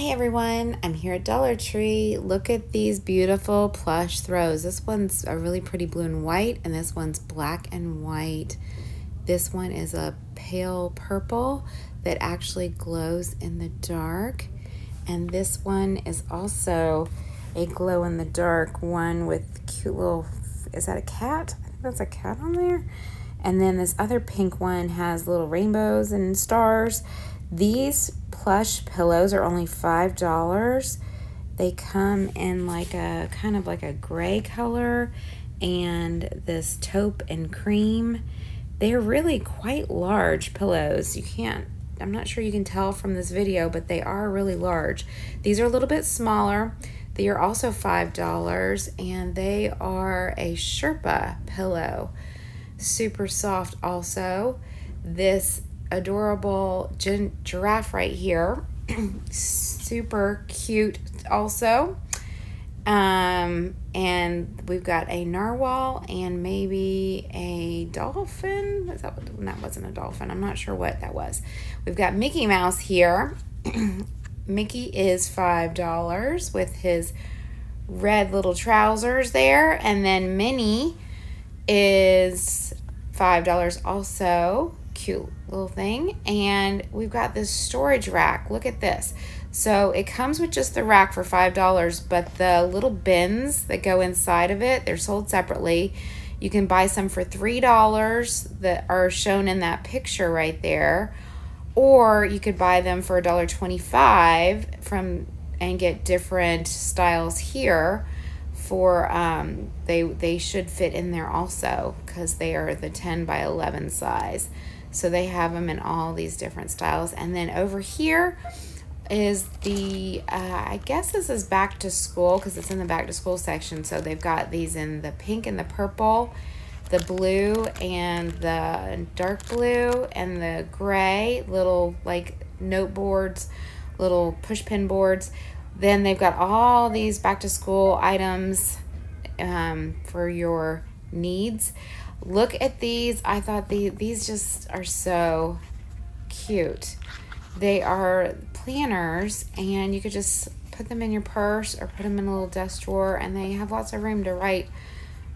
Hi everyone, I'm here at Dollar Tree. Look at these beautiful plush throws. This one's a really pretty blue and white, and this one's black and white. This one is a pale purple that actually glows in the dark. And this one is also a glow in the dark one with cute little, is that a cat? I think that's a cat on there. And then this other pink one has little rainbows and stars. These plush pillows are only $5. They come in like a kind of like a gray color and this taupe and cream. They're really quite large pillows. I'm not sure you can tell from this video, but they are really large. These are a little bit smaller. They are also $5 and they are a Sherpa pillow. Super soft also. This adorable giraffe right here, super cute also. And we've got a narwhal and maybe a dolphin. Is that wasn't a dolphin. I'm not sure what that was. We've got Mickey Mouse here. Mickey is $5 with his red little trousers there. And then Minnie is $5 also. Cute little thing. And we've got this storage rack. Look at this. So it comes with just the rack for $5, but the little bins that go inside of it, they're sold separately. You can buy some for $3 that are shown in that picture right there, or you could buy them for $1.25 and get different styles here for they should fit in there also because they are the 10 by 11 size. So they have them in all these different styles. And then over here is the, I guess this is back to school because it's in the back to school section. So they've got these in the pink and the purple, the blue and the dark blue and the gray, little like note boards, little push pin boards. Then they've got all these back to school items for your needs. Look at these. I thought these just are so cute. They are planners and you could just put them in your purse or put them in a little desk drawer, and they have lots of room to write,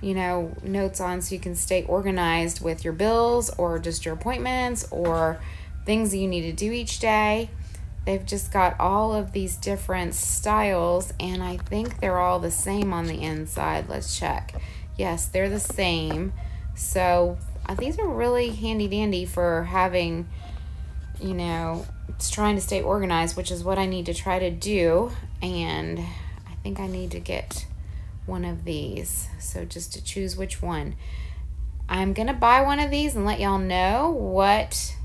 you know, notes on so you can stay organized with your bills or just your appointments or things that you need to do each day. They've just got all of these different styles and I think they're all the same on the inside. Let's check. Yes, they're the same. So these are really handy dandy for having, you know, trying to stay organized, which is what I need to try to do. And I think I need to get one of these. So just to choose which one. I'm gonna buy one of these and let y'all know what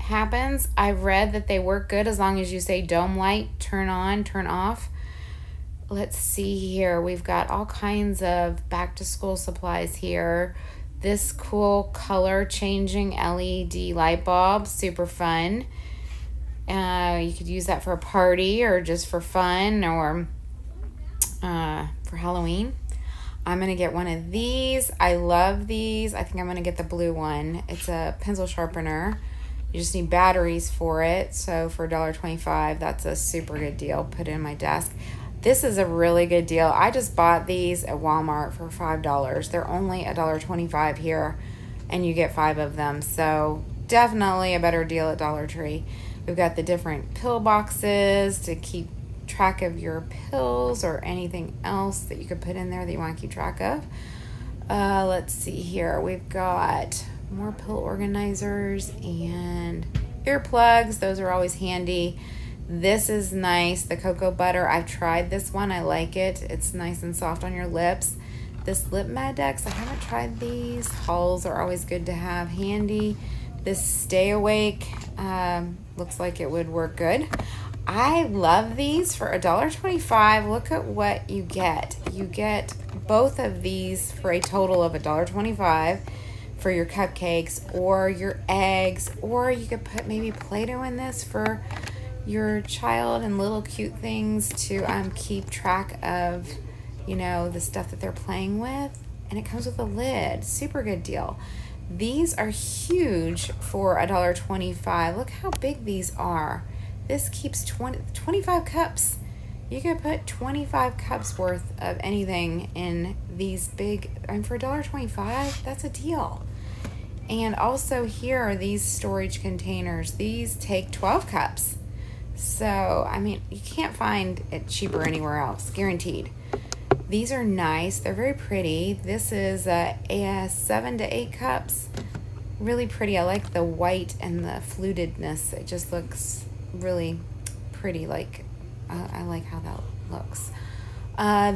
happens. I've read that they work good as long as you say dome light, turn on, turn off. Let's see here. We've got all kinds of back to school supplies here. This cool color changing LED light bulb, super fun. You could use that for a party or just for fun or for Halloween. I'm gonna get one of these. I love these. I think I'm gonna get the blue one. It's a pencil sharpener. You just need batteries for it. So for $1.25, that's a super good deal. Put it in my desk. This is a really good deal. I just bought these at Walmart for $5. They're only $1.25 here, and you get 5 of them. So definitely a better deal at Dollar Tree. We've got the different pill boxes to keep track of your pills or anything else that you could put in there that you want to keep track of. Let's see here. We've got more pill organizers and earplugs. Those are always handy. This is nice, the Cocoa Butter. I've tried this one, I like it. It's nice and soft on your lips. This Lip Medex, I haven't tried these. Hulls are always good to have handy. This Stay Awake, looks like it would work good. I love these for $1.25. Look at what you get. You get both of these for a total of $1.25 for your cupcakes or your eggs, or you could put maybe Play-Doh in this for your child and little cute things to keep track of, you know, the stuff that they're playing with. And it comes with a lid, super good deal. These are huge for $1.25. Look how big these are. This keeps 25 cups. You could put 25 cups worth of anything in these big, and for $1.25, that's a deal. And also here are these storage containers. These take 12 cups. So, I mean, you can't find it cheaper anywhere else, guaranteed. These are nice, they're very pretty. This is 7 to 8 cups. Really pretty, I like the white and the flutedness. It just looks really pretty, like, I like how that looks.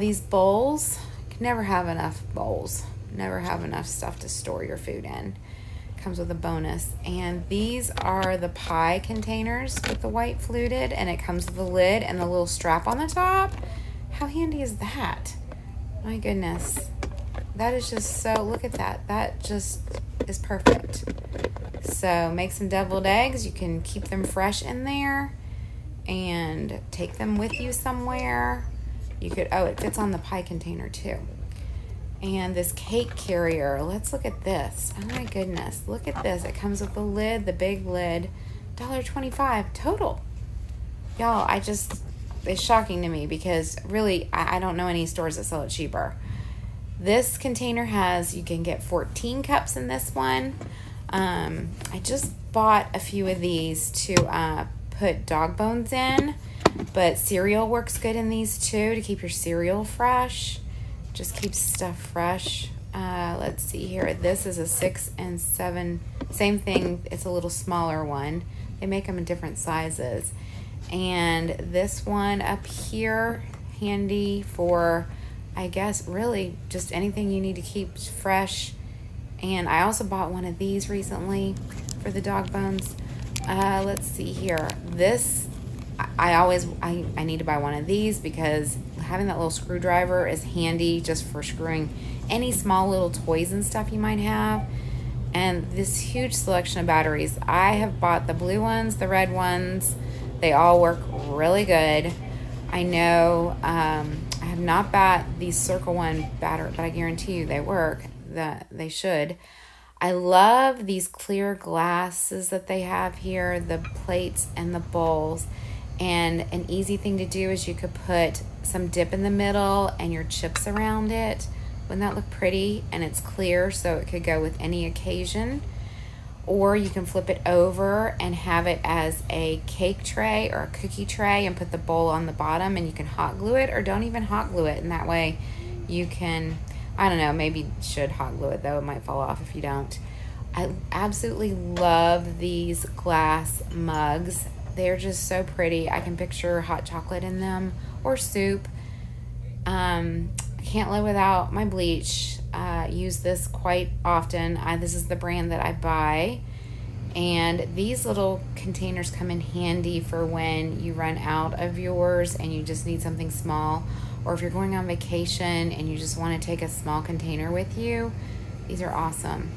These bowls, you can never have enough bowls. Never have enough stuff to store your food in. Comes with a bonus. And these are the pie containers with the white fluted, and it comes with the lid and the little strap on the top. How handy is that? My goodness. That is just so, look at that. That just is perfect. So make some deviled eggs. You can keep them fresh in there and take them with you somewhere. You could, oh, it fits on the pie container too. And this cake carrier, let's look at this. Oh my goodness, look at this. It comes with the lid, the big lid, $1.25 total. Y'all, I just, it's shocking to me because really, I don't know any stores that sell it cheaper. This container has, you can get 14 cups in this one. I just bought a few of these to put dog bones in, but cereal works good in these too to keep your cereal fresh. Just keeps stuff fresh. Let's see here. This is a 6 and 7. Same thing. It's a little smaller one. They make them in different sizes. And this one up here, handy for, I guess, really just anything you need to keep fresh. And I also bought one of these recently for the dog bones. Let's see here. This, I need to buy one of these because having that little screwdriver is handy just for screwing any small little toys and stuff you might have. And this huge selection of batteries. I have bought the blue ones, the red ones. They all work really good. I know I have not bought the Circle One battery, but I guarantee you they work, that they should. I love these clear glasses that they have here, the plates and the bowls. And an easy thing to do is you could put some dip in the middle and your chips around it. Wouldn't that look pretty? And it's clear, so it could go with any occasion. Or you can flip it over and have it as a cake tray or a cookie tray and put the bowl on the bottom, and you can hot glue it or don't even hot glue it. And that way you can, I don't know, maybe you should hot glue it though. It might fall off if you don't. I absolutely love these glass mugs. They're just so pretty. I can picture hot chocolate in them or soup. I can't live without my bleach. Use this quite often. This is the brand that I buy. And these little containers come in handy for when you run out of yours and you just need something small. Or if you're going on vacation and you just want to take a small container with you. These are awesome.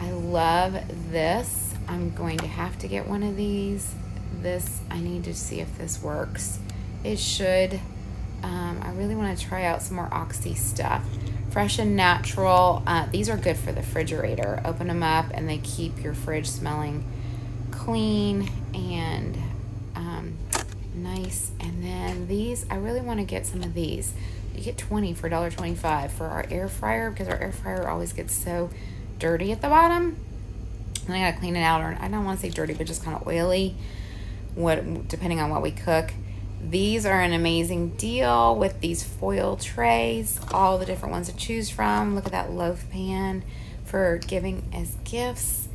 I love this. I'm going to have to get one of these. This, I need to see if this works. It should. I really want to try out some more Oxy stuff. Fresh and natural. These are good for the refrigerator. Open them up and they keep your fridge smelling clean and nice. And then these, I really want to get some of these. You get 20 for $1.25 for our air fryer because our air fryer always gets so dirty at the bottom. And I gotta clean it out, or I don't want to say dirty, but just kind of oily. What, depending on what we cook. These are an amazing deal with these foil trays, all the different ones to choose from. Look at that loaf pan for giving as gifts.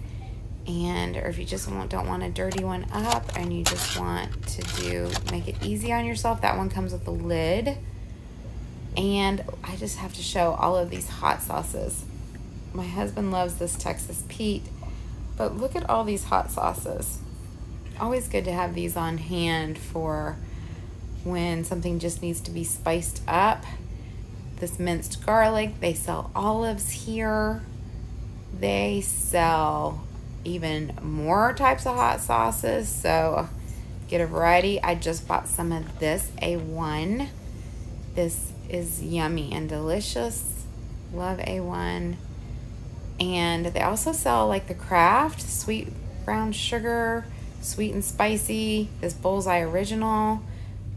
And or if you just don't want a dirty one up and you just want to make it easy on yourself, that one comes with a lid. And I just have to show all of these hot sauces. My husband loves this Texas Pete, but look at all these hot sauces. Always good to have these on hand for when something just needs to be spiced up. This minced garlic, they sell olives here. They sell even more types of hot sauces, so get a variety. I just bought some of this A1. This is yummy and delicious. Love A1. And they also sell like the Kraft sweet brown sugar, sweet and spicy, this Bullseye original,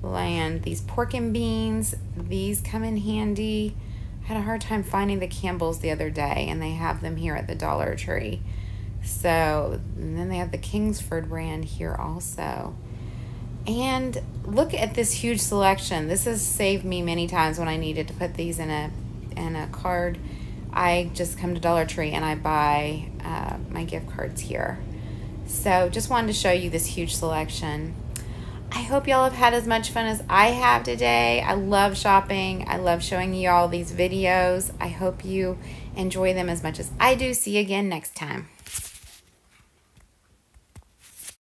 and these pork and beans. These come in handy. I had a hard time finding the Campbell's the other day, and they have them here at the Dollar Tree. So, and then they have the Kingsford brand here also. And look at this huge selection. This has saved me many times when I needed to put these in a card. I just come to Dollar Tree and I buy my gift cards here. So just wanted to show you this huge selection. I hope y'all have had as much fun as I have today. I love shopping. I love showing you all these videos. I hope you enjoy them as much as I do. See you again next time.